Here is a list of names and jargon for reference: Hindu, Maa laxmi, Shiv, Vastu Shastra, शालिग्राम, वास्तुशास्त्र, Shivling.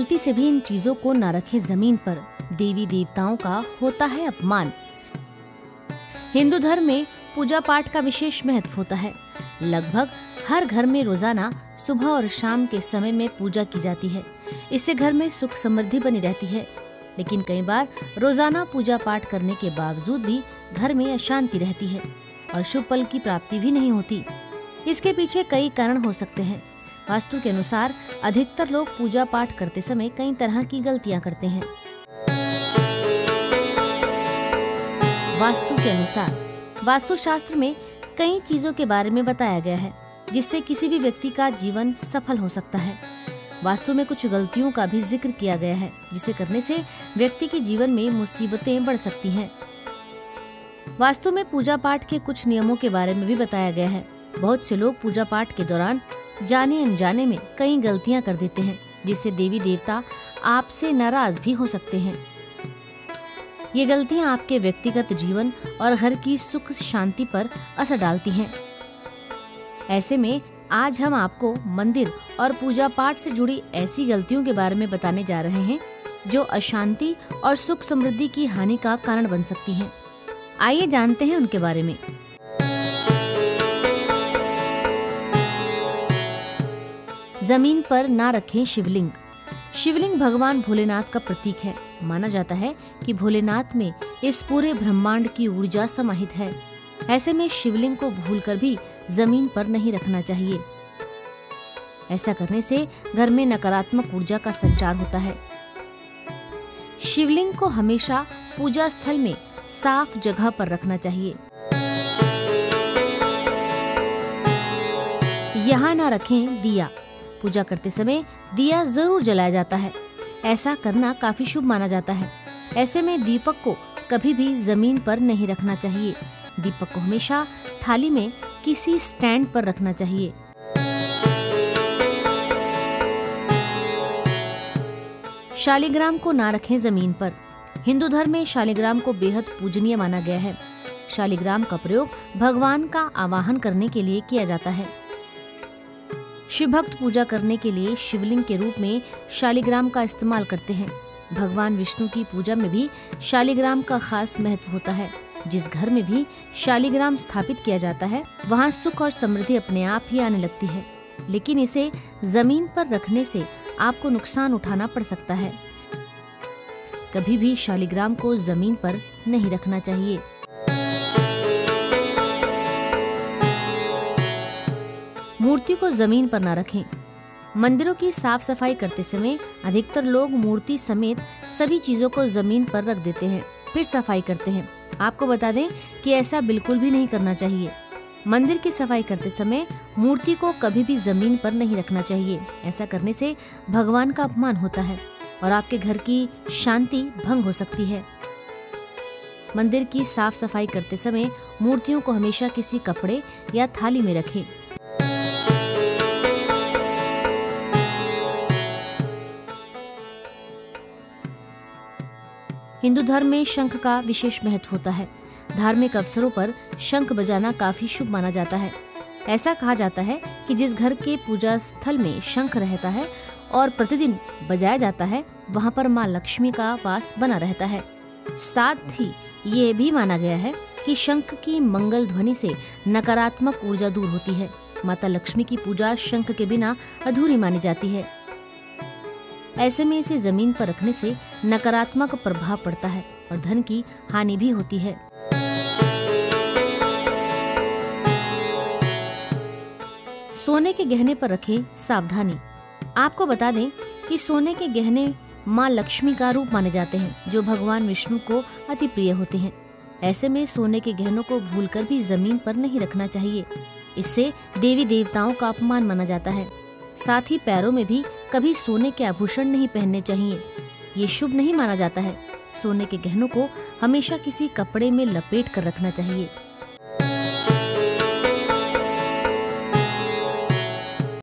गलती से भी इन चीजों को न रखें जमीन पर, देवी देवताओं का होता है अपमान। हिंदू धर्म में पूजा पाठ का विशेष महत्व होता है। लगभग हर घर में रोजाना सुबह और शाम के समय में पूजा की जाती है। इससे घर में सुख समृद्धि बनी रहती है। लेकिन कई बार रोजाना पूजा पाठ करने के बावजूद भी घर में अशांति रहती है और शुभ फल की प्राप्ति भी नहीं होती। इसके पीछे कई कारण हो सकते हैं। वास्तु के अनुसार अधिकतर लोग पूजा पाठ करते समय कई तरह की गलतियां करते हैं। वास्तु के अनुसार वास्तुशास्त्र में कई चीजों के बारे में बताया गया है जिससे किसी भी व्यक्ति का जीवन सफल हो सकता है। वास्तु में कुछ गलतियों का भी जिक्र किया गया है जिसे करने से व्यक्ति के जीवन में मुसीबतें बढ़ सकती हैं। वास्तु में पूजा पाठ के कुछ नियमों के बारे में भी बताया गया है। बहुत से लोग पूजा पाठ के दौरान जाने अनजाने में कई गलतियां कर देते हैं जिससे देवी देवता आपसे नाराज भी हो सकते हैं। ये गलतियां आपके व्यक्तिगत जीवन और घर की सुख शांति पर असर डालती हैं। ऐसे में आज हम आपको मंदिर और पूजा पाठ से जुड़ी ऐसी गलतियों के बारे में बताने जा रहे हैं जो अशांति और सुख समृद्धि की हानि का कारण बन सकती हैं। आइए जानते हैं उनके बारे में। जमीन पर ना रखें शिवलिंग। शिवलिंग भगवान भोलेनाथ का प्रतीक है। माना जाता है कि भोलेनाथ में इस पूरे ब्रह्मांड की ऊर्जा समाहित है। ऐसे में शिवलिंग को भूलकर भी जमीन पर नहीं रखना चाहिए। ऐसा करने से घर में नकारात्मक ऊर्जा का संचार होता है। शिवलिंग को हमेशा पूजा स्थल में साफ जगह पर रखना चाहिए। यहाँ ना रखें दिया। पूजा करते समय दिया जरूर जलाया जाता है। ऐसा करना काफी शुभ माना जाता है। ऐसे में दीपक को कभी भी जमीन पर नहीं रखना चाहिए। दीपक को हमेशा थाली में किसी स्टैंड पर रखना चाहिए। शालिग्राम को ना रखें जमीन पर। हिंदू धर्म में शालिग्राम को बेहद पूजनीय माना गया है। शालिग्राम का प्रयोग भगवान का आवाहन करने के लिए किया जाता है। शिवभक्त पूजा करने के लिए शिवलिंग के रूप में शालिग्राम का इस्तेमाल करते हैं। भगवान विष्णु की पूजा में भी शालिग्राम का खास महत्व होता है। जिस घर में भी शालिग्राम स्थापित किया जाता है वहां सुख और समृद्धि अपने आप ही आने लगती है। लेकिन इसे जमीन पर रखने से आपको नुकसान उठाना पड़ सकता है। कभी भी शालिग्राम को जमीन पर नहीं रखना चाहिए। मूर्ति को जमीन पर ना रखें। मंदिरों की साफ सफाई करते समय अधिकतर लोग मूर्ति समेत सभी चीजों को जमीन पर रख देते हैं, फिर सफाई करते हैं। आपको बता दें कि ऐसा बिल्कुल भी नहीं करना चाहिए। मंदिर की सफाई करते समय मूर्ति को कभी भी जमीन पर नहीं रखना चाहिए। ऐसा करने से भगवान का अपमान होता है और आपके घर की शांति भंग हो सकती है। मंदिर की साफ सफाई करते समय मूर्तियों को हमेशा किसी कपड़े या थाली में रखें। हिंदू धर्म में शंख का विशेष महत्व होता है। धार्मिक अवसरों पर शंख बजाना काफी शुभ माना जाता है। ऐसा कहा जाता है कि जिस घर के पूजा स्थल में शंख रहता है और प्रतिदिन बजाया जाता है वहां पर मां लक्ष्मी का वास बना रहता है। साथ ही ये भी माना गया है कि शंख की मंगल ध्वनि से नकारात्मक ऊर्जा दूर होती है। माता लक्ष्मी की पूजा शंख के बिना अधूरी मानी जाती है। ऐसे में इसे जमीन पर रखने से नकारात्मक प्रभाव पड़ता है और धन की हानि भी होती है। सोने के गहने पर रखें सावधानी। आपको बता दें कि सोने के गहने मां लक्ष्मी का रूप माने जाते हैं जो भगवान विष्णु को अति प्रिय होते हैं। ऐसे में सोने के गहनों को भूलकर भी जमीन पर नहीं रखना चाहिए। इससे देवी देवताओं का अपमान माना जाता है। साथ ही पैरों में भी कभी सोने के आभूषण नहीं पहनने चाहिए। ये शुभ नहीं माना जाता है। सोने के गहनों को हमेशा किसी कपड़े में लपेट कर रखना चाहिए।